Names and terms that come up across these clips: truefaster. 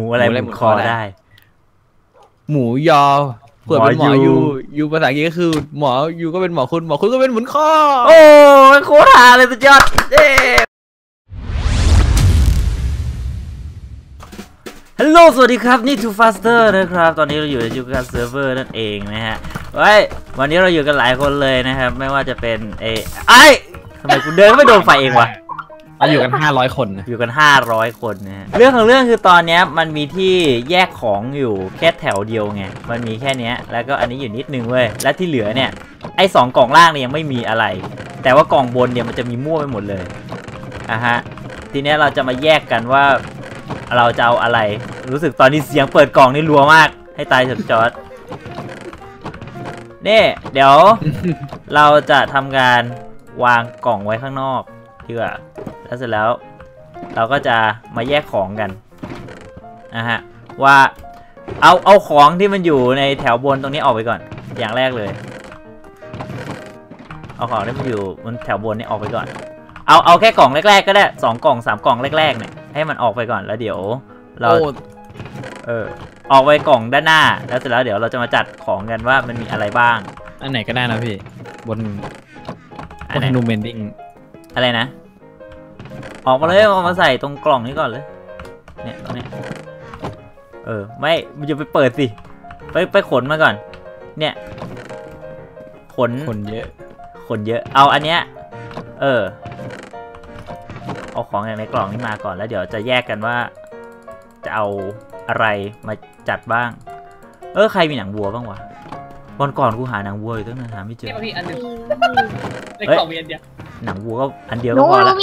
หมูอะไรหมูคอได้หมูยอเกิดเป็นหมอยูยูภาษาอังกฤษก็คือหมอยูก็เป็นหมอคุณหมอคุณก็เป็นหมุนคอโอ้โคตรฮาเลยสุดยอดเย้ฮัลโหลสวัสดีครับนี่ Too Faster นะครับตอนนี้เราอยู่ในยูการเซิร์ฟเวอร์นั่นเองนะฮะไว้วันนี้เราอยู่กันหลายคนเลยนะครับไม่ว่าจะเป็นไอ้ทำไมคุณเดินไม่โดนไฟเองวะเราอยู่กัน500คนนะอยู่กัน500คนนะฮะเรื่องของเรื่องคือตอนนี้มันมีที่แยกของอยู่แค่แถวเดียวไงมันมีแค่นี้แล้วก็อันนี้อยู่นิดนึงเว้ยและที่เหลือเนี่ยไอ้2กล่องล่างเนี่ยยังไม่มีอะไรแต่ว่ากล่องบนเนี่ยมันจะมีมั่วไปหมดเลยอ่ะฮะทีนี้เราจะมาแยกกันว่าเราจะเอาอะไรรู้สึกตอนนี้เสียงเปิดกล่องนี่รัวมากให้ตายเถอะจอร์จนี่เดี๋ยว เราจะทำการวางกล่องไว้ข้างนอกดีกว่าแล้วเสร็จแล้วเราก็จะมาแยกของกันนะฮะว่าเอาของที่มันอยู่ในแถวบนตรงนี้ออกไปก่อนอย่างแรกเลยเอาของที่มันอยู่บนแถวบนนี่ออกไปก่อนเอาแค่กล่องแรกๆก็ได้2กล่อง3กล่องแรกๆเนี่ยให้มันออกไปก่อนแล้วเดี๋ยวเราออกไปกล่องด้านหน้าแล้วเสร็จแล้วเดี๋ยวเราจะมาจัดของกันว่ามันมีอะไรบ้างอันไหนก็ได้นะพี่บนนูเมนดิ้งอะไรนะออกมาเลยเอามาใส่ตรงกล่องนี้ก่อนเลยเนี่ยตรงนี้ไม่อย่าไปเปิดสิไปขนมาก่อนเนี่ยขนเยอะเอาอันเนี้ยเอาของอย่างในกล่องนี้มาก่อนแล้วเดี๋ยวจะแยกกันว่าจะเอาอะไรมาจัดบ้างใครมีหนังวัวบ้างวะวันก่อนกูหาหนังวัวอยู่ตั้งนานหาไม่เจอในกล่องมีอันเดียวหนังวัวก็อันเดียวก็พอละ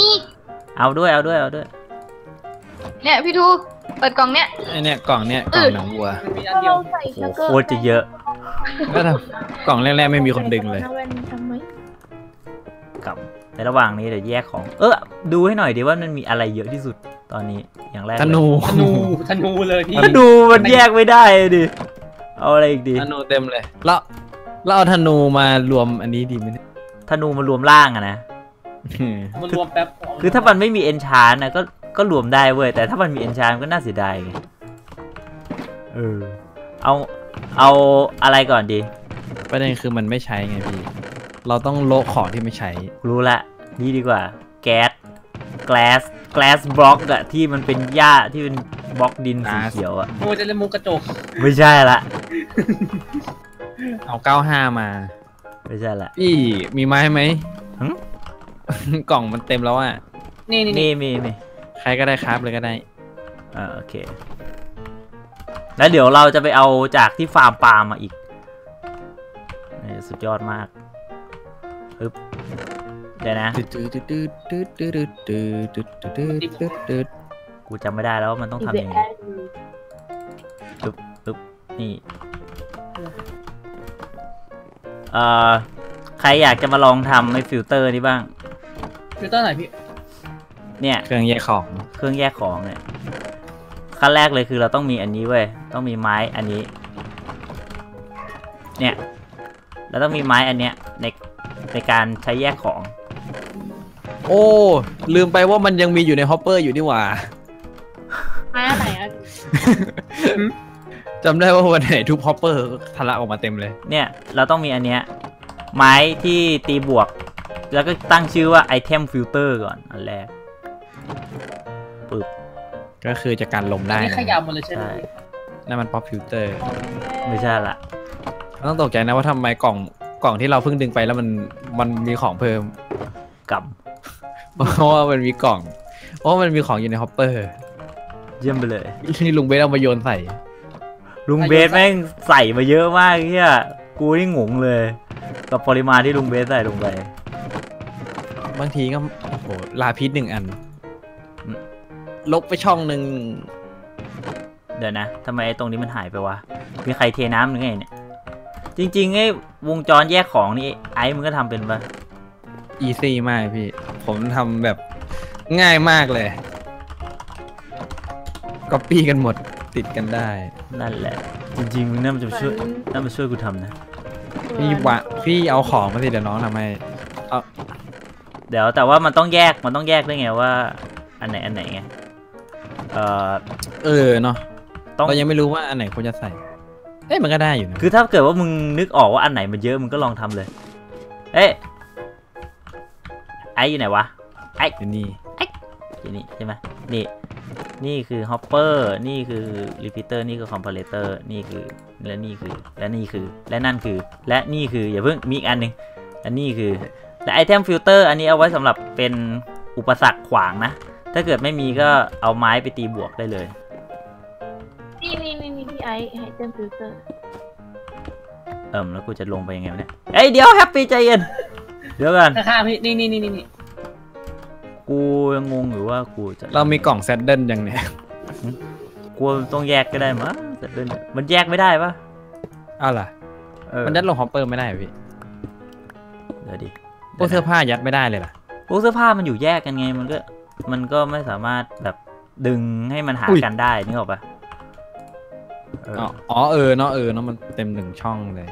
เอาด้วยเนี่ยพี่ทูเปิดกล่องเนี่ยกล่องหนังวัวโคตรจะเยอะก็ทำกล่องแรกๆไม่มีคนดึงเลยกับในระหว่างนี้เดี๋ยวแยกของดูให้หน่อยดิว่ามันมีอะไรเยอะที่สุดตอนนี้อย่างแรกธนูเลยพี่ธนูมันแยกไม่ได้ดิเอาอะไรอีกดีธนูเต็มเลยเราเอาธนูมารวมอันนี้ดีไหมธนูมารวมล่างอะนะมันรวมแป๊บคือถ้ามันไม่มีเอนชานนะก็รวมได้เว้ยแต่ถ้ามันมีเอนชานก็น่าเสียดายไงเอาอะไรก่อนดีประเด็นคือมันไม่ใช้ไงพี่เราต้องโลกของที่ไม่ใช้รู้ละนี่ดีกว่าแก๊สglass block อะที่มันเป็นหญ้าที่เป็นบล็อกดินสีเขียวอะโอ้จะเล่นมุกกระจกไม่ใช่ละเอา95มาไม่ใช่ละพี่มีไม้ไหมกล่องมันเต็มแล้วอ่ะนี่มีใครก็ได้ครับเลยก็ได้โอเคแล้วเดี๋ยวเราจะไปเอาจากที่ฟาร์มปาล์มมาอีกสุดยอดมากเดี๋ยวนะกูจำไม่ได้แล้วมันต้องทำยังไงนี่ใครอยากจะมาลองทำในฟิลเตอร์นี้บ้างฟิลเตอร์ไหนพี่เนี่ยเครื่องแยกของเนี่ยขั้นแรกเลยคือเราต้องมีอันนี้เว้ยต้องมีไม้อันนี้เนี่ยแล้วต้องมีไม้อันเนี้ยในการใช้แยกของโอ้ลืมไปว่ามันยังมีอยู่ในฮอปเปอร์อยู่นี่หว่าไม้อะไรอะจำได้ว่าวันไหนทุบฮอปเปอร์ทะลักออกมาเต็มเลยเนี่ยเราต้องมีอันเนี้ยไม้ที่ตีบวกแล้วก็ตั้งชื่อว่าไอเทมฟิลเตอร์ก่อนอันแรกปึ๊บก็คือจะการลมได้ขยับหมดเลยใช่ไหมนั่นมันป๊อปฟิลเตอร์ไม่ใช่ละต้องตกใจนะว่าทำไมกล่องที่เราเพิ่งดึงไปแล้วมันมีของเพิ่มกับเพราะว่ามันมีกล่องเพราะมันมีของอยู่ในฮอปเปอร์เยี่ยมไปเลยนี่ลุงเบสเอามาโยนใส่ลุงเบสแม่งใส่มาเยอะมากเนี่ยกูนี่งงเลยกับปริมาณที่ลุงเบสใส่ลงไปบางทีก็โอ้โหลาพิษ1อันลบไปช่องหนึ่งเดี๋ยวนะทำไมตรงนี้มันหายไปวะมีใครเทน้ำหรือไงเนี่ยจริงๆไอ้วงจรแยกของนี่ไอ้มึงก็ทำเป็นปะอีซี่มากพี่ผมทำแบบง่ายมากเลยก๊อปปี้กันหมดติดกันได้นั่นแหละจริงๆมึงน่าจะช่วยกูทำนะพี่เอาของมาสิเดี๋ยวน้องทำไมเดี๋ยวแต่ว่ามันต้องแยกได้ไงว่าอันไหนไงเนาะ ต้องเรายังไม่รู้ว่าอันไหนควรจะใส่เอ้ยมันก็ได้อยู่นะคือถ้าเกิดว่ามึงนึกออกว่าอันไหนมันเยอะมึงก็ลองทำเลยเอ้ยไอ้อยู่ไหนวะไอ้อยู่นี่ไอ้อยู่นี่ใช่ไหมนี่นี่คือฮอปเปอร์นี่คือรีพิเตอร์นี่คือคอมเพลเตอร์นี่คือและนี่คือและนี่คือและนั่นคือและนี่คืออย่าเพิ่งมีอีกอันหนึ่งและนี่คือแต่ไอเทมฟิลเตอร์อันนี้เอาไว้สำหรับเป็นอุปสรรคขวางนะถ้าเกิดไม่มีก็เอาไม้ไปตีบวกได้เลยนี่พี่ไอเทมฟิลเตอร์แล้วกูจะลงไปยังไงเนี่ยเอ้ยเดี๋ยวแฮปปี้ใจเย็นเดี๋ยวกันค่ะพี่นี่กูยังงงอยู่ว่ากูจะเรามีกล่องเซตเดิลยังเนี่ยกูต้องแยกก็ได้มั้ยเซตเดิลมันแยกไม่ได้ปะอ้าวล่ะมันยัดลงฮอปเปอร์ไม่ได้พี่เดี๋ยวดิพวกเสื้อผ้ายัดไม่ได้เลยล่ะพวกเสื้อผ้ามันอยู่แยกกันไงมันก็ไม่สามารถแบบดึงให้มันหากันได้นึกออกปะอ๋อเนาะมันเต็มหนึ่งช่องเลย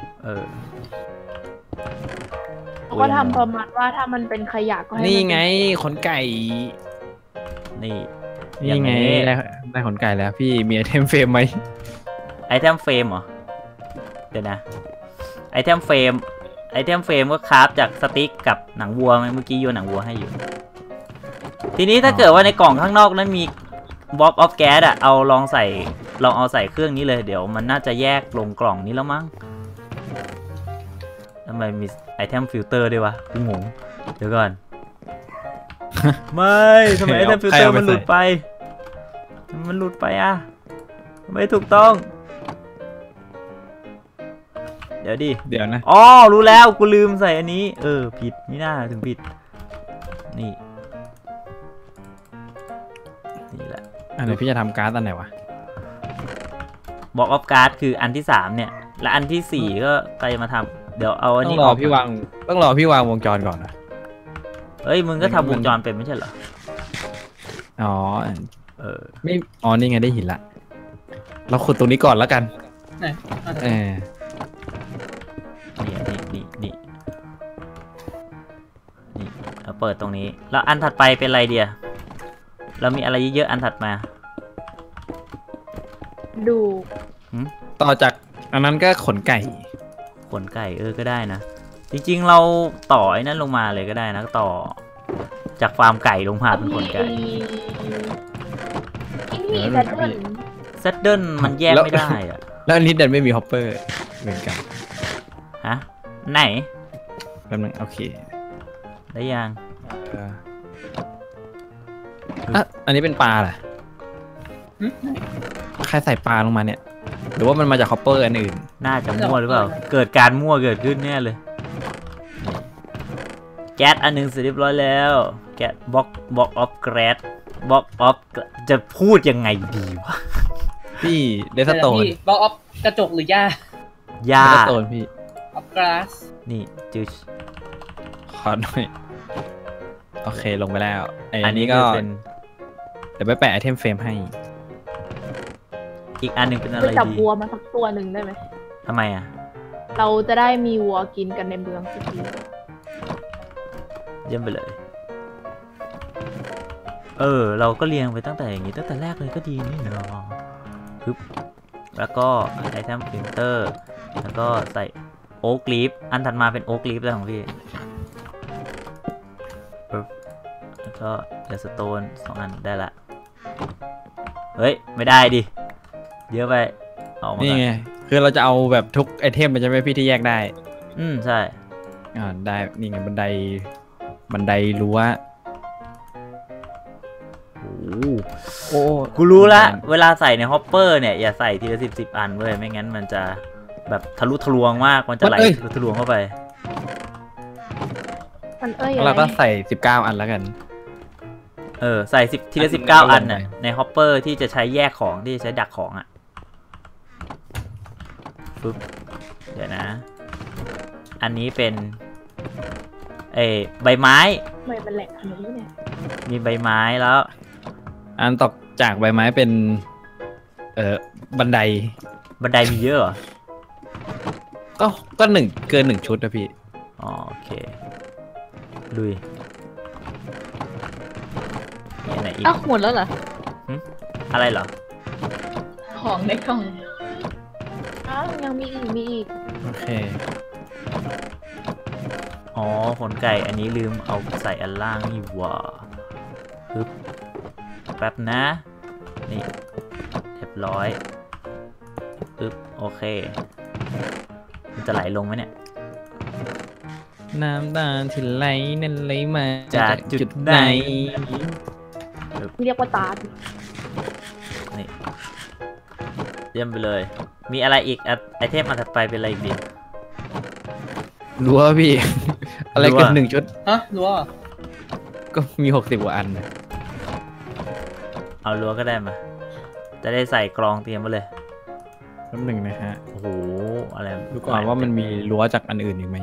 ก็ทำประมาณว่าถ้ามันเป็นขยะก็ให้นี่ไงขนไก่นี่ไงได้ขนไก่แล้วพี่มีไอเทมเฟรมไหมไอเทมเฟรมเหรอเดี๋ยวนะไอเทมเฟรมก็คราฟจากสติ๊กกับหนังวัวเมื่อกี้โยนหนังวัวให้อยู่ทีนี้ถ้าเกิดว่าในกล่องข้างนอกนั้นมีบ๊อบออฟแก๊สอะลองเอาใส่เครื่องนี้เลยเดี๋ยวมันน่าจะแยกลงกล่องนี้แล้วมั้งทำไมมีไอเทมฟิลเตอร์ด้วยวะกูงงเดี๋ยวก่อนไม่ทำไมไอเทมฟิลเตอร์มันหลุดไปอะไม่ถูกต้องเดี๋ยวดิเดี๋ยวนะอ๋อรู้แล้วกูลืมใส่อันนี้ผิดไม่น่าถึงผิดนี่แหละอันไหนพี่จะทำการ์ดอันไหนวะบอกออฟการ์ดคืออันที่3เนี่ยและอันที่4ก็ใครมาทำเดี๋ยวเอาอันนี้ต้องรอพี่วางวงจรก่อนนะเฮ้ยมึงก็ทำวงจรเป็นไม่ใช่เหรออ๋อไม่อ๋อนี่ไงได้หินละเราขุดตรงนี้ก่อนแล้วกันนี่เราเปิดตรงนี้แล้วอันถัดไปเป็นไรเดียเรามีอะไรเยอะๆอันถัดมาดูต่อจากอันนั้นก็ขนไก่ก็ได้นะจริงๆเราต่อไอ้นั่นลงมาเลยก็ได้นะต่อจากฟาร์มไก่ลงมาเป็นขนไก่ซัดเดิลมันแยกไม่ได้อะแล้วอันนี้ดันไม่มีฮอปเปอร์เหมือนกันฮะไหนแป๊บนึงโอเคได้ยังอันนี้เป็นปลาเหรอใครใส่ปลาลงมาเนี่ยหรือว่ามันมาจากคอปเปอร์อันอื่นน่าจะมั่วหรือเปล่าเกิดการมั่วเกิดขึ้นแน่เลยแก๊สอันนึงเสร็จเรียบร้อยแล้วแก๊สบล็อกออฟแกรดบล็อกออฟจะพูดยังไงดีวะพี่เดสโตนบล็อกออฟกระจกหรือหญ้าเดสโตนพี่ออฟกราสนี่จิวขอหน่อยโอเคลงไปแล้วอันนี้ก็เดี๋ยวไปแปะไอเทมเฟรมให้อีกอันหนึ่งเป็นอะไรดีจับวัวมาสักตัวหนึ่งได้ไหมทำไมอ่ะเราจะได้มีวัวกินกันในเมืองสักทีเยี่ยมไปเลยเราก็เรียงไปตั้งแต่อย่างนี้ตั้งแต่แรกเลยก็ดีนี่เนาะปึ๊บแล้วก็ไอเทมพิมพ์เตอร์แล้วก็ใส่โอ๊กลีฟอันถัดมาเป็นโอ๊กลีฟเลยของพี่ปึ๊บแล้วก็เดสโตน2อันได้ละเฮ้ยไม่ได้ดิเยอะไปเอามานี่ไงคือเราจะเอาแบบทุกไอเทมมันจะไม่พี่ที่แยกได้ใช่ได้นี่ไงบันไดรั้วโอ้กูรู้ละเวลาใส่ในฮอปเปอร์เนี่ยอย่าใส่ทีละ10อันเว้ยไม่งั้นมันจะแบบทะลุทะลวงมากมันจะไหลทะลวงเข้าไปเราก็ใส่19อันแล้วกันใส่ทีละ19อันน่ะในฮอปเปอร์ที่จะใช้แยกของที่จะใช้ดักของอ่ะปึ๊บเดี๋ยวนะอันนี้เป็นใบไม้เป็นแหลกอันนี้เนี่ยมีใบไม้แล้วอันตกจากใบไม้เป็นบันไดมีเยอะเหรอก็เกินหนึ่งชุดนะพี่โอเคลุยอ้าวหมดแล้วเหรออะไรเหรอ ของในกล่องอ้าวยังมีอีกโอเคอ๋อขนไก่อันนี้ลืมเอาใส่อันล่างนี่หว่าฮึบแป๊บนะนี่เรียบร้อยฮึบโอเคมันจะไหลลงไหมเนี่ยน้ำตาถึงไหลนั่นไหลมาจากจุดไหนเรียกว่าตานี่เยี่ยมไปเลยมีอะไรอีกไอเทมอันถัดไปเป็นอะไรอีกดีรั้วพี่อะไรกันหนึ่งชุดฮะรั้วก็มี60กว่าอันนะเอารั้วก็ได้มาจะได้ใส่กรองเตรียมมาเลยน้ำหนึ่งนะฮะโอ้โหอะไรดูก่อนว่ามันมีรั้วจากอันอื่นอีกไหม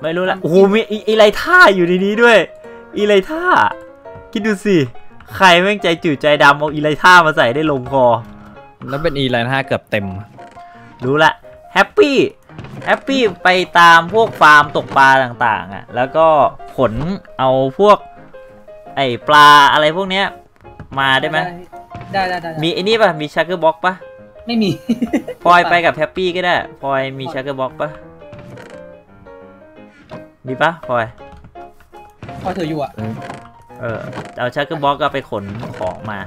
ไม่รู้ละโอ้โหมีอีไรท่าอยู่ในนี้ด้วยอีไรท่าคิดดูสิใครแม่งใจจืดใจดำเอาอีไรท่ามาใส่ได้ลงคอแล้วเป็นอีไรท่าเกือบเต็มรู้ละแฮปปี้ไปตามพวกฟาร์มตกปลาต่างๆอ่ะแล้วก็ขนเอาพวกไอปลาอะไรพวกเนี้ยมาได้ไหมได้มีไอ้นี่ป่ะมีชักเกอร์บ็อกป่ะไม่มีพลอยไปกับแฮปปี้ก็ได้พลอยมีชักเกอร์บ็อกป่ะมีป่ะพลอยเธออยู่อ่ะเอาชักเกอร์บ็อกก็ไปขนของมา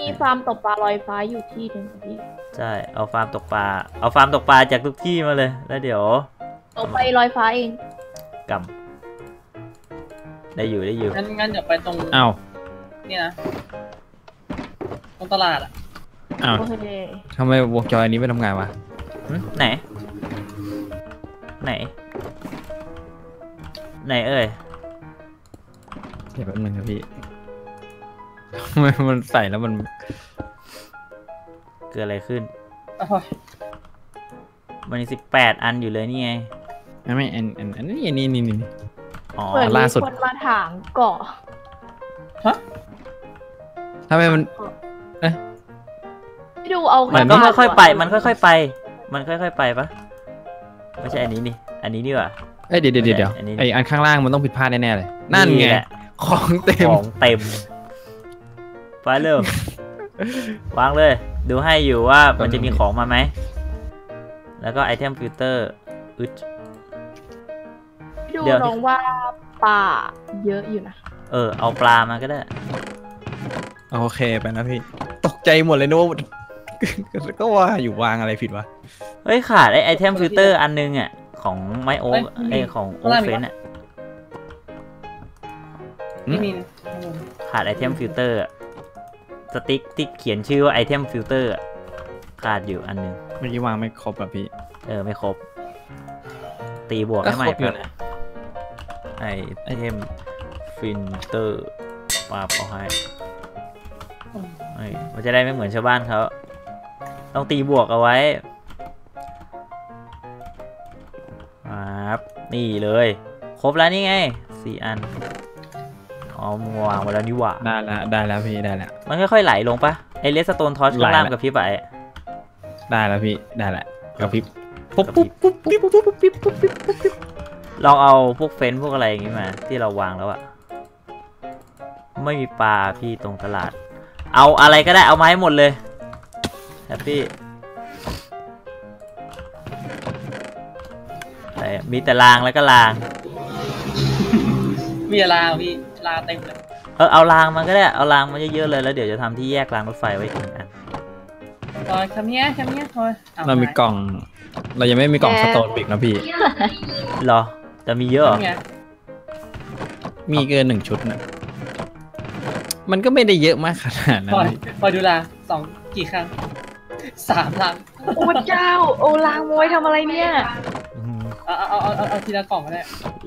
มีฟาร์มตกปลาลอยฟ้าอยู่ที่นึงพี่ใช่เอาฟาร์มตกปลาจากทุกที่มาเลยแล้วเดี๋ยวเอาไปลอยฟ้าเองกำได้อยู่งั้นเดี๋ยวไปตรงเอานี่นะตรงตลาดอ่ะเอาทำไมวงจรอันนี้ไม่ทำงานวะไหนเอ่ยเดี๋ยวแป๊บนึงครับพี่ทำไมมันใส่แล้วมันเกิดอะไรขึ้นมันมี18อันอยู่เลยนี่ไงไม่อันนี้นี่อ๋อล่าสุดคนมาถางเกาะฮะทำไมมันดูเอามันก็ค่อยๆไปปะไม่ใช่อันนี้นี่อันนี้นี่ว่ะเอ้ยเดี๋ยวไออันข้างล่างมันต้องผิดพลาดแน่ๆเลยนั่นไงของเต็มไปเริ่มวางเลยดูให้อยู่ว่ามันจะมีของมาไหมแล้วก็ไอเทมฟิลเตอร์อึดดูลองว่าปลาเยอะอยู่นะเอาปลามาก็ได้โอเคไปนะพี่ตกใจหมดเลยนะว่าก็ว่าอยู่วางอะไรผิดวะเฮ้ยขาดไอเทมฟิลเตอร์อันนึงอ่ะของไมโอ๊กไอของโอเฟนอ่ะขาดไอเทมฟิลเตอร์สติ๊กที่เขียนชื่อว่าไอเทมฟิลเตอร์ขาดอยู่อันนึงเมื่อกี้วางไม่ครบแบบพี่ไม่ครบตีบวกให้ใหม่เพื่อนไอเทมฟิลเตอร์ปาบเอาให้มันจะได้ไม่เหมือนชาวบ้านเขาต้องตีบวกเอาไว้ครับนี่เลยครบแล้วนี่ไง4อันอ๋อวางไว้แล้วนี่หว่าได้แล้วพี่ได้แล้วมันค่อยๆไหลลงปะไอเลสโตนทอชข้างล่างกับพี่ไปได้แล้วพี่ได้แล้วกับพี่ปุ๊บลองเอาพวกเฟ้นพวกอะไรอย่างงี้มาที่เราวางแล้วอะไม่มีปลาพี่ตรงตลาดเอาอะไรก็ได้เอามาให้หมดเลยแฮปปี้มีแต่ลางแล้วก็ลางมีลางพี่ลางเต็มเลยเอาลางมันก็ได้เอาลางมันเยอะๆเลยแล้วเดี๋ยวจะทำที่แยกรางรถไฟไว้อีกอันพอทำเนี้ยพอเรามีกล่องเรายังไม่มีกล่องสโตนบิกนะพี่หรอแต่มีเยอะมีเกิน1ชุดนะมันก็ไม่ได้เยอะมากขนาดนั้นพอดูลาง2กี่ครั้ง3ลางโอ้เจ้าโอลางมวยทำอะไรเนี่ยเอาทีละกล่องก็ได้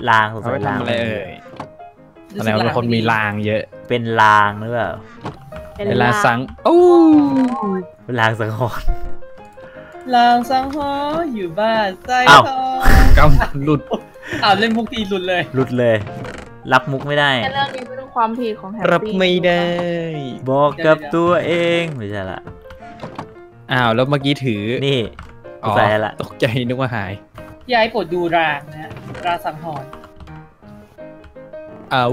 ลางถูกไหมลางอะไรอะไรเป็นคนมีลางเยอะเป็นลางหรือเปล่าเป็นลางสังโอ้ลางสังหรณ์ลางสังหรณ์อยู่บ้านใจทองกำหลุดเล่นมุกทีหลุดเลยรับมุกไม่ได้เรื่องนี้เป็นความผิดของแฮปปี้รับไม่ได้บอกกับตัวเองไม่ใช่ละแล้วเมื่อกี้ถือนี่ใส่ละตกใจนึกว่าหายยายปวดดูรางนะราสังหรณ์ เอา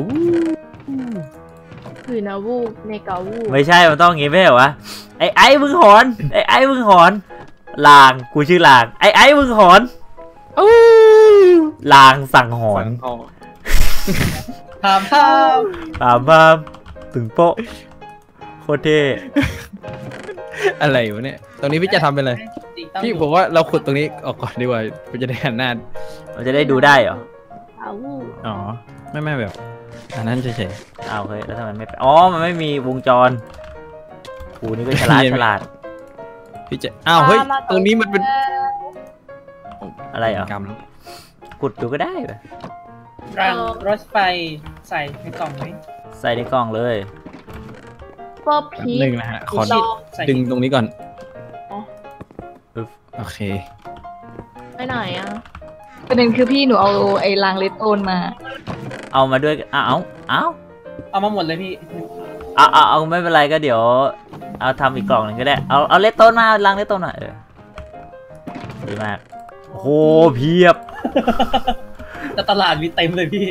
คือนาวูในกาวูไม่ใช่มันต้องงี้ไม่ใช่วะไอ้มึงหอนไอ้มึงหอนลางกูชื่อลางไอ้มึงหอนลางสั่งหอนถามถึงโป๊ะโคตรเท่อะไรวะเนี่ยตรงนี้พี่จะทำเป็นอะไรพี่ผมว่าเราขุดตรงนี้ออกก่อนดีกว่ามันจะได้หันหน้าเราจะได้ดูได้เหรออ๋อไม่แบบอันนั้นเฉยๆเอาเฮ้ยแล้วทำไมไม่อ๋อมันไม่มีวงจรกูนี่ก็ฉลาดพี่จะอ้าวเฮ้ยตรงนี้มันเป็นอะไรเหรอขุดดูก็ได้แบบรางรถไฟใส่ในกล่องไหมใส่ในกล่องเลยก็พีหนึ่งนะฮะขอดึงตรงนี้ก่อนโอเคไปไหนอ่ะประเด็นคือพี่หนูเอาไอ้รางเลตโตนมาเอามาด้วยเอามาหมดเลยพี่เอาไม่เป็นไรก็เดี๋ยวเอาทำอีกกล่องหนึ่งก็ได้เอาเลตโตนมารางเลตโตนหน่อยดีมากโหเพียบแต่ตลาดมีเต็มเลยพี่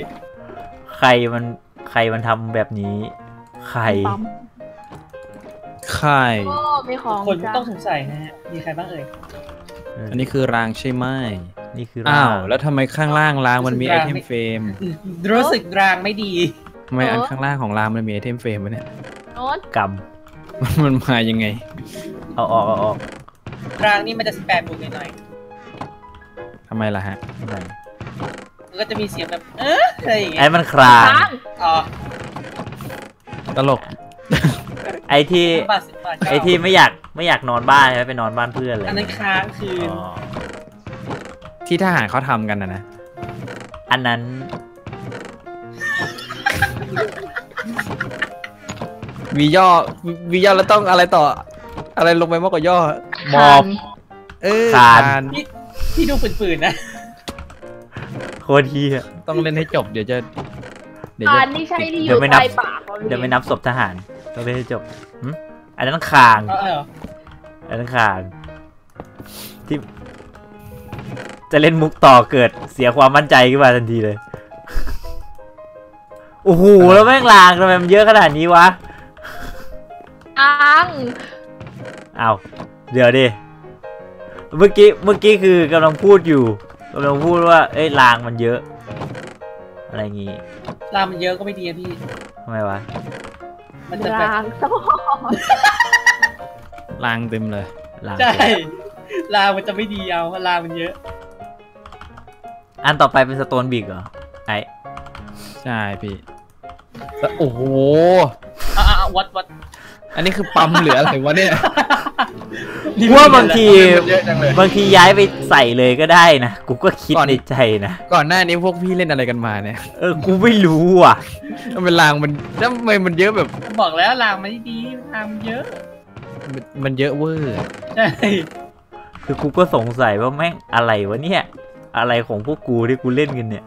ใครมันทำแบบนี้ใครคนต้องสงสัยนะฮะมีใครบ้างเอ่ยอันนี้คือรางใช่ไหมนี่คืออ้าวแล้วทำไมข้างล่างรางมันมีไอเทมเฟรมรู้สึกรางไม่ดีทำไมอันข้างล่างของรางมันมีไอเทมเฟรมวะเนี่ยโน้ตกำมันมายังไงเอาออกรางนี่มันจะ18บวกหน่อยทำไมล่ะฮะมันก็จะมีเสียงแบบอะไรอย่างเงี้ยไอ้มันคลางอ๋อตลกไอที่ไม่อยากนอนบ้านใช่ไหมไปนอนบ้านเพื่อนเลยอันนั้นค้างคืนที่ทหารเขาทำกันนะอันนั้นมีย่อแล้วต้องอะไรต่ออะไรลงไปมากกว่าย่อมอบคานที่ดูฝืนๆนะโคตรเหี้ยต้องเล่นให้จบเดี๋ยวจะอันนี้ใช่ที่อยู่ใต้ปากเดี๋ยวไม่นับศพทหารต้องเล่นให้จบอันนั้นคางอันนั้นคางที่จะเล่นมุกต่อเกิดเสียความมั่นใจขึ้นมาทันทีเลยโอ้โหแล้วแม่งลางทำไมมันเยอะขนาดนี้วะอ้าวเดี๋ยวดิเมื่อกี้คือกำลังพูดอยู่กำลังพูดว่าเอ้ยลางมันเยอะอะไรงี้ลางมันเยอะก็ไม่ดีอะพี่ทำไมวะมันจะลางซ้อนลางเต็มเลยใช่ลางมันจะไม่ดีเอาลางมันเยอะอันต่อไปเป็นสโตนบิกเหรอไอใช่พี่โอ้โหวัดอันนี้คือปั๊มเหลืออะไรวะเนี่ยว่าบางทีย้ายไปใส่เลยก็ได้นะกูก็คิดในใจนะก่อนหน้านี้พวกพี่เล่นอะไรกันมาเนี่ยกูไม่รู้อ่ะมันลางมันทำไมมันเยอะแบบบอกแล้วลางมันดีลางมันเยอะมันเยอะเวอร์ใช่คือกูก็สงสัยว่าแม่งอะไรวะเนี่ยอะไรของพวกกูที่กูเล่นกันเนี่ย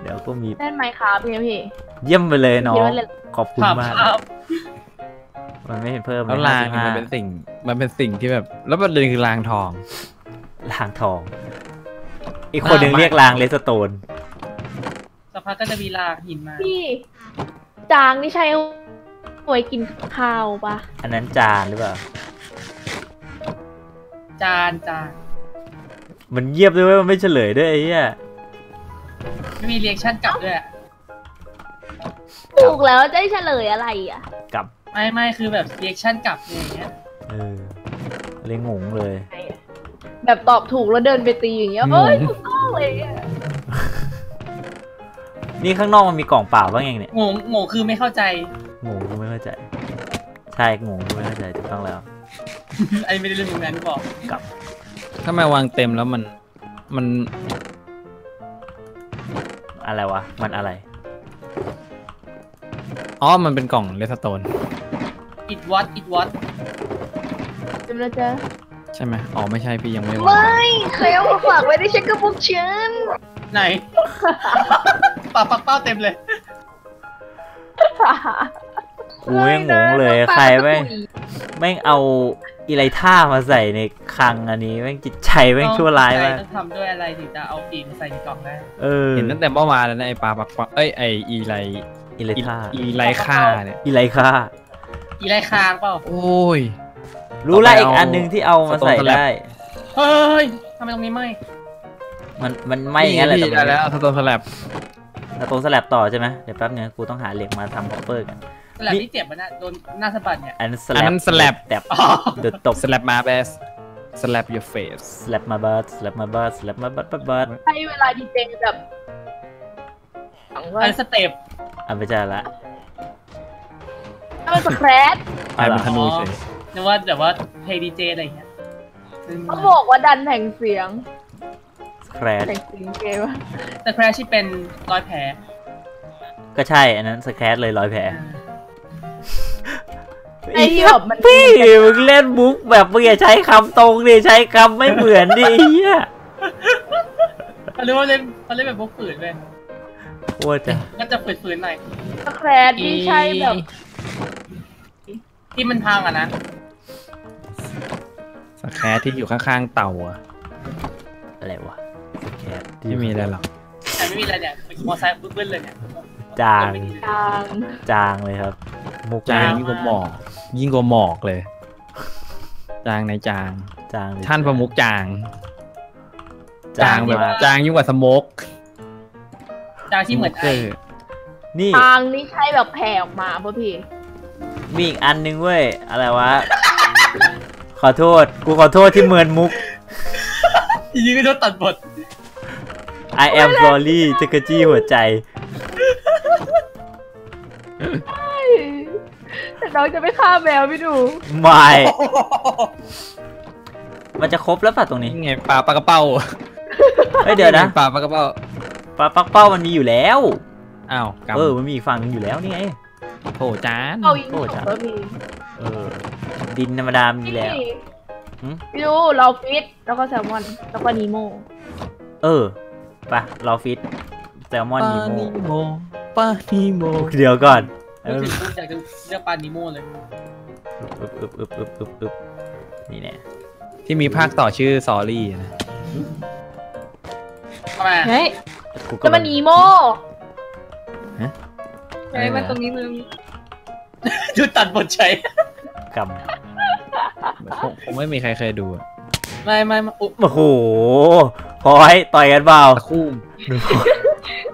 เดี๋ยวก็มีเล่นไมค์ครับพี่เยี่ยมไปเลยน้องขอบคุณมากมันไม่เห็นเพิ่มแล้วรางมันเป็นสิ่งที่แบบแล้วประเด็นคือรางทองอีกคนหนึ่งเรียกรางเลสโตนสักพักก็จะมีรางหินมาพี่จางนี่ใช่ไว้กินข้าวปะอันนั้นจานหรือเปล่าจานมันเยียบด้วยว่ามันไม่เฉลยด้วยไอ้เนี่ยไม่มีเรียกชั่นกลับด้วยถูกแล้วได้เฉลยอะไรอ่ะกลับไม่คือแบบเรียกชั่นกลับอย่างเงี้ยเลยงงเลยแบบตอบถูกแล้วเดินไปตีอย่างเงี้ยเอ้ยถูกต้องเลยนี่ข้างนอกมันมีกล่องเปล่าบ้างยังเนี่ยงงคือไม่เข้าใจใช่ไม่เข้าใจถูกต้องแล้วไอ้ไม่ได้เรื่องนั้นบอกกลับถ้ามาวางเต็มแล้วมันอะไรวะมันอะไรอ๋อมันเป็นกล่องเลสโตนอิดวัดจำแล้วจ้ะใช่ไหมอ๋อไม่ใช่พี่ยังไม่วางไม่ใครเอามาฝากไว้ในเช็คกระปุกฉันไหนปากเป้าเต็มเลยกูยังงงเลยใครแม่งเอา อีไรท่ามาใส่ในคลังอันนี้แม่งจิตใจแม่งชั่วร้ายมากต้องทำด้วยอะไรถึงจะเอาปีมาใส่ในกล่องได้เห็นตั้งแต่เมื่อวานแล้วนะไอปลาปักปักเอ้ยไออีไรท่าอีไรคาเปล่าโอ้ยรู้ละอีกอันหนึ่งที่เอามาใส่ได้เฮ้ยทำไมตรงนี้ไม่มันไม่งั้นแหละแต่แล้วสโตนสลับต่อใช่ไหมเดี๋ยวแป๊บนึงกูต้องหาเหล็กมาทำคอปเปอร์กันสลับที่เจ็บมันโดนหน้าสะบัดเนี่ยอันนั้นสลับแต่เดือดตบสลับมาเบสสลับ your face สลับมาบัสใช้เวลาดีเจแบบอันสเต็ปอันไปจ้าละมันสแครชอันเป็นธนูเฉยนึกว่าแต่ว่าเพลย์ดีเจอะไรเงี้ยเขาบอกว่าดันแห่งเสียงสแครชแห่งเสียงเกวะสแครชที่เป็นรอยแผลก็ใช่อันนั้นสแครชเลยรอยแผลไอ้ที่แบบพี่มึงเล่นบุ๊กแบบมึงอย่าใช้คำตรงดิใช้คำไม่เหมือนดิไอ้เหี้ยเขาเรียกว่าเล่นแบบบุ๊กฝืนไปโอ้ยแต่ก็จะฝืนหน่อยสแครชที่ใช่แบบที่มันพังอ่ะนะสแครชที่อยู่ข้างๆเต่าอะอะไรวะสแครชที่มีอะไรหรอแต่ไม่มีอะไรเนี่ยมอไซค์บึ้นเลยเนี่ยจางเลยครับมุกจางยิ่งกว่าหมอกเลยจางในจางท่านประมุขจางแบบจางยิ่งกว่าสโมกจางที่เหมือนไอ้นี่จางนี่ใช่แบบแผ่ออกมาป่ะพี่มีอีกอันนึงเว้ยอะไรวะขอโทษกูขอโทษที่เมินมุกยืนรถตัดบท I am sorry จักรจี้หัวใจแต่น้องจะไม่ฆ่าแมวพี่ดูไม่มันจะครบแล้วป่ะตรงนี้ไงปลาปากระเป้าเฮ้ยเดี๋ยวนะปลาปากระเป้ามันมีอยู่แล้วอ้าวมันมีอีกฝั่งนึงอยู่แล้วนี่ไงโผจานก็มีดินธรรมดามีแล้วพี่ดูเราฟิตแล้วก็แซลมอนแล้วก็นีโมปะเราฟิตแซลมอนนีโมปลานีโมเดี๋ยวก่อนอยากจะเรียกปลานีโมเลยนี่แน่ที่มีภาคต่อชื่อซอรี่นะทำไมเฮ้ยแล้วมันนีโมใช่มันตรงนี้มึงดูตัดบทใช้กำคงไม่มีใครเคยดูไม่โอ้โหพอยต่อยกันเปล่าคู่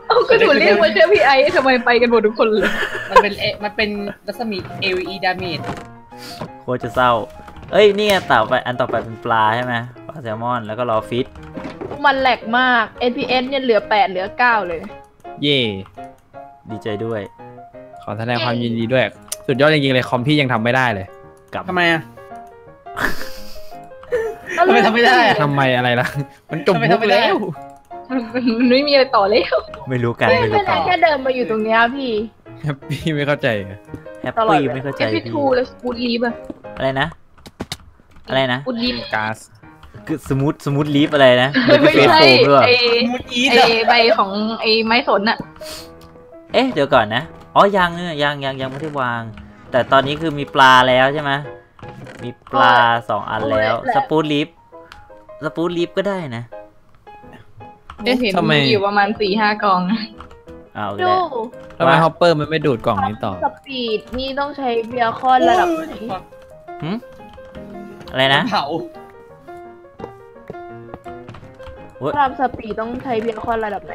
เอาก็ดูเรียกว่าเจอพี่ไอทำไมไปกันหมดทุกคนเลยมันเป็นรัศมี AVE ดาเมจโคตรจะเศร้าเอ้ยนี่ต่อไปอันต่อไปเป็นปลาใช่ไหมปลาแซลมอนแล้วก็รอฟิตมันแหลกมาก NPS เนี่ยเหลือ8เหลือ9เลยเย่ดีใจด้วยขอแสดงความยินดีด้วยสุดยอดจริงๆเลยคอมพี่ยังทำไม่ได้เลยกลับทำไมอ่ะทำไม่ได้ทำไมอะไรล่ะมันจมมุกแล้วมันไม่มีอะไรต่อแล้วไม่รู้กันไม่ได้แค่เดินมาอยู่ตรงนี้พี่แฮปปี้ไม่เข้าใจแฮปปี้ไม่เข้าใจพี่ทูแล้วบูดลีฟอะไรนะบูดลีฟก๊าซคือสมูทลีฟอะไรนะไม่ใช่ไอใบของไอไม้สนอะเดี๋ยวก่อนนะอ๋อยังไม่ได้วางแต่ตอนนี้คือมีปลาแล้วใช่ไหมมีปลา2อันแล้วสปูตลิฟก็ได้นะเห็นมีอยู่ประมาณ 4-5 กล่องเอาดูทำไมฮอปเปอร์มันไม่ดูดกล่องนี้ต่อสปีดนี่ต้องใช้เบียร์คอนระดับไหนอะไรนะเผาความสปีดต้องใช้เบียร์คอนระดับไหน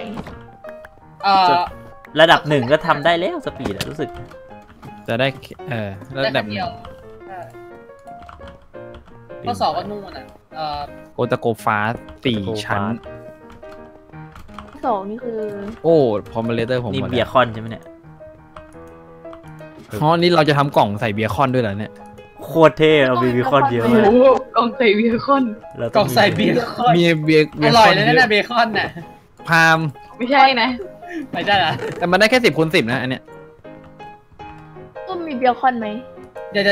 ระดับ1ก็ทำได้แล้วสปีดรู้สึกจะได้ระดับข้อสอบก็นู่นอ่ะโอตะโกฟ้า4 ชั้น2นี่คือโอ้พอมาเลเตอร์ผมนี่เบียร์คอนใช่ไหมเนี่ยอ๋อนี่เราจะทำกล่องใส่เบียร์คอนด้วยเหรอเนี่ยโคตรเท่เอาเบียร์คอนเดียวเลยกล่องใส่เบียร์คอนมีเบียร์คอนอร่อยเลยนะเบียร์คอนน่ะพามไม่ใช่นะไม่ใช่เหรอแต่มันได้แค่10 คูณ 10นะอันเนี้ยก็มีเบียร์คอนไหมเดี๋ยวตร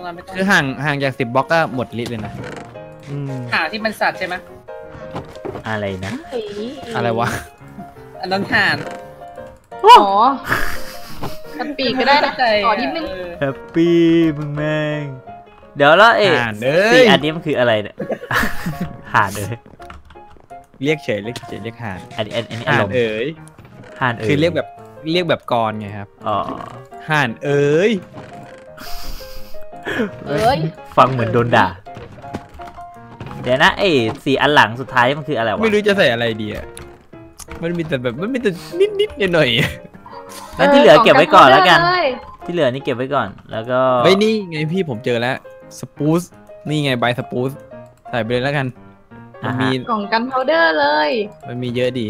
งนั้นไม่ต้องคือห่างจาก10 บล็อกก็หมดลิตรเลยนะห่าที่มันสัตว์ใช่ไหมอะไรนะอะไรวะอันนั้นห่านอ๋อกระปีก็ได้นะต่อนิดนึงแฮปปี้มึงแม่ง เดี๋ยวแล้วเอ๊ะสี่อันนี้มันคืออะไรเนี่ยห่านเอ๋ยเรียกเฉยเรียกเฉยเรียกห่านอันนี้ห่านเอ๋ยห่านเอ๋ยคือเรียกแบบกรไงครับอ๋อห่านเอ๋ยฟังเหมือนโดนด่าเดี๋ยวนะเอ๊ะสี่อันหลังสุดท้ายมันคืออะไรวะไม่รู้จะใส่อะไรดีอ่ะมันมีแต่แบบมันมีแต่นิดๆหน่อยๆแล้วที่เหลือเก็บไว้ก่อนแล้วกันที่เหลือนี่เก็บไว้ก่อนแล้วก็ไว้นี่ไงพี่ผมเจอแล้วสปูซนี่ไงใบสปูซใส่ไปเลยแล้วกันมันมีกล่องกันพาวเดอร์เลยมันมีเยอะดี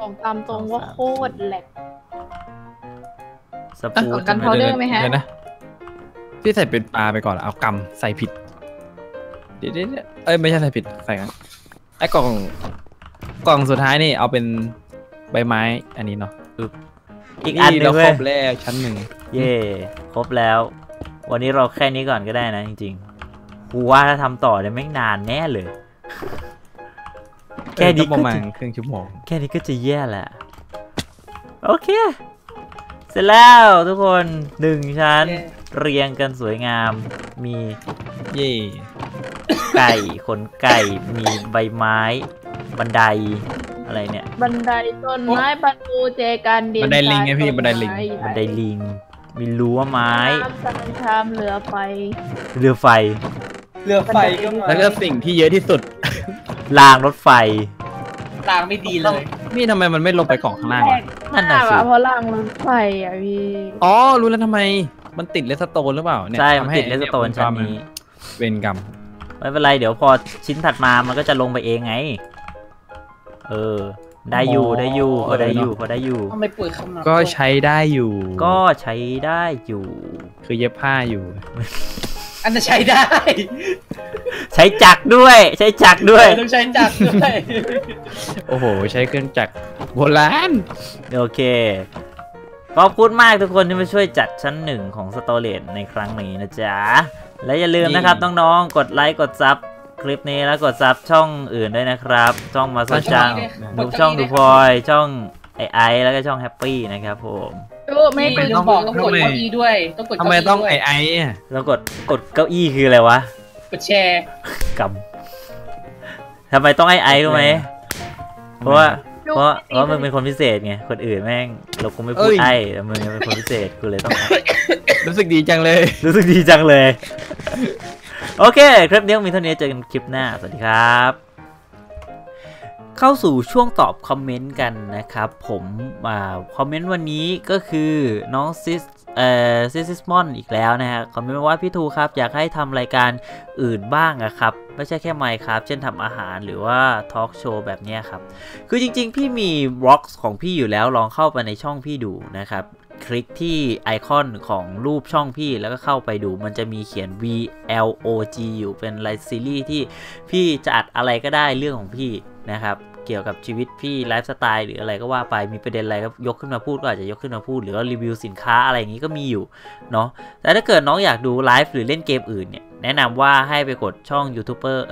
กล่องตามตรงว่าโคตรแหลกสปูซกันพาวเดอร์ไหมฮะพี่ใส่เป็นปลาไปก่อนเอากำใส่ผิดเดี๋ยวเอ้ยไม่ใช่ใส่ผิดใส่กันไอ้กล่องสุดท้ายนี่เอาเป็นใบไม้อันนี้เนาะอีกอันเราครบแล้วชั้นหนึ่งเย่ครบแล้ววันนี้เราแค่นี้ก่อนก็ได้นะจริงๆกูว่าถ้าทำต่อเนี่ยไม่นานแน่เลยแค่นี้ประมาณครึ่งชั่วโมงแค่นี้ก็จะแย่แหละโอเคเสร็จแล้วทุกคนหนึ่งชั้นเรียงกันสวยงามมีเย่ไก่ขนไก่มีใบไม้บันไดอะไรเนี่ยบันไดต้นไม้ประตูเจกันดินบันไดลิงไงพี่บันไดลิงมีรั้วไม้ชามเรือไฟแล้วก็สิ่งที่เยอะที่สุดรางรถไฟรางไม่ดีเลยพี่ทำไมมันไม่ลงไปกล่องข้างล่างนั่นน่ะสิเพราะรางรถไฟอ่ะพี่อ๋อรู้แล้วทำไมมันติดเลสโตนหรือเปล่าใช่มันติดเลสโตนชั้นนี้เวรกรรมไม่เป็นไรเดี๋ยวพอชิ้นถัดมามันก็จะลงไปเองไงได้อยู่ก็ใช้ได้อยู่คือเย็บผ้าอยู่อันจะใช้ได้ใช้จักด้วยต้องใช้จักด้วยโอ้โหใช้เครื่องจักรโบราณโอเคขอบคุณมากทุกคนที่มาช่วยจัดชั้นหนึ่งของสโตเรจในครั้งนี้นะจ๊ะและอย่าลืมนะครับน้องๆกดไลค์กดซับคลิปนี้แล้วกดซับช่องอื่นด้วยนะครับช่องมาสจังดูช่องดูพลอยช่องไอแล้วก็ช่องแฮปปี้นะครับผมไม่ต้องบอกต้องกดเก้าอี้ด้วยทำไมต้องไอแล้วกดเก้าอี้คืออะไรวะกดแชร์กำทำไมต้องไอรู้ไหมเพราะมึงเป็นคนพิเศษไงคนอื่นแม่งเราคงไม่พูดไอแต่มึงเป็นคนพิเศษกูเลยต้องรู้สึกดีจังเลยโอเคคลิปนี้มีเท่านี้เจอกันคลิปหน้าสวัสดีครับเข้าสู่ช่วงตอบคอมเมนต์กันนะครับผมคอมเมนต์วันนี้ก็คือน้องซิสมอนอีกแล้วนะฮะคอมเมนต์ว่าพี่ทูครับอยากให้ทำรายการอื่นบ้างนะครับไม่ใช่แค่ไมค์ครับเช่นทำอาหารหรือว่าทอล์กโชว์แบบนี้ครับคือจริงๆพี่มีบล็อกของพี่อยู่แล้วลองเข้าไปในช่องพี่ดูนะครับคลิกที่ไอคอนของรูปช่องพี่แล้วก็เข้าไปดูมันจะมีเขียน vlog อยู่เป็นไลฟ์ซีรีส์ที่พี่จะอัดอะไรก็ได้เรื่องของพี่นะครับเกี่ยวกับชีวิตพี่ไลฟ์สไตล์หรืออะไรก็ว่าไปมีประเด็นอะไรก็ยกขึ้นมาพูดก็อาจจะยกขึ้นมาพูดหรือว่ารีวิวสินค้าอะไรอย่างนี้ก็มีอยู่เนาะแต่ถ้าเกิดน้องอยากดูไลฟ์หรือเล่นเกมอื่นเนี่ยแนะนำว่าให้ไปกดช่องยูทูบเบอร์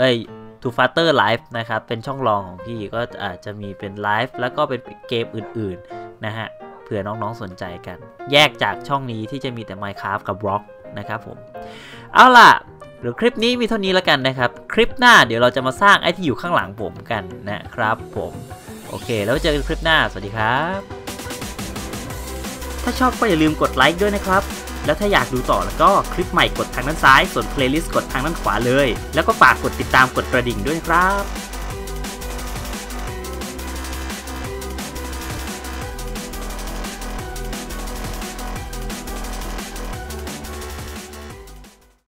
ทูฟาเตอร์ไลฟ์นะครับเป็นช่องรองของพี่ก็อาจจะมีเป็นไลฟ์แล้วก็เป็นเกมอื่นๆนะฮะเผื่อน้องๆสนใจกันแยกจากช่องนี้ที่จะมีแต่ Minecraft กับบล็อกนะครับผมเอาล่ะเดี๋ยวคลิปนี้มีเท่านี้แล้วกันนะครับคลิปหน้าเดี๋ยวเราจะมาสร้างไอ้ที่อยู่ข้างหลังผมกันนะครับผมโอเคแล้วเจอกันคลิปหน้าสวัสดีครับถ้าชอบก็อย่าลืมกดไลค์ด้วยนะครับแล้วถ้าอยากดูต่อแล้วก็คลิปใหม่กดทางด้านซ้ายส่วนเพลย์ลิสต์กดทางด้านขวาเลยแล้วก็ฝากกดติดตามกดกระดิ่งด้วยครับ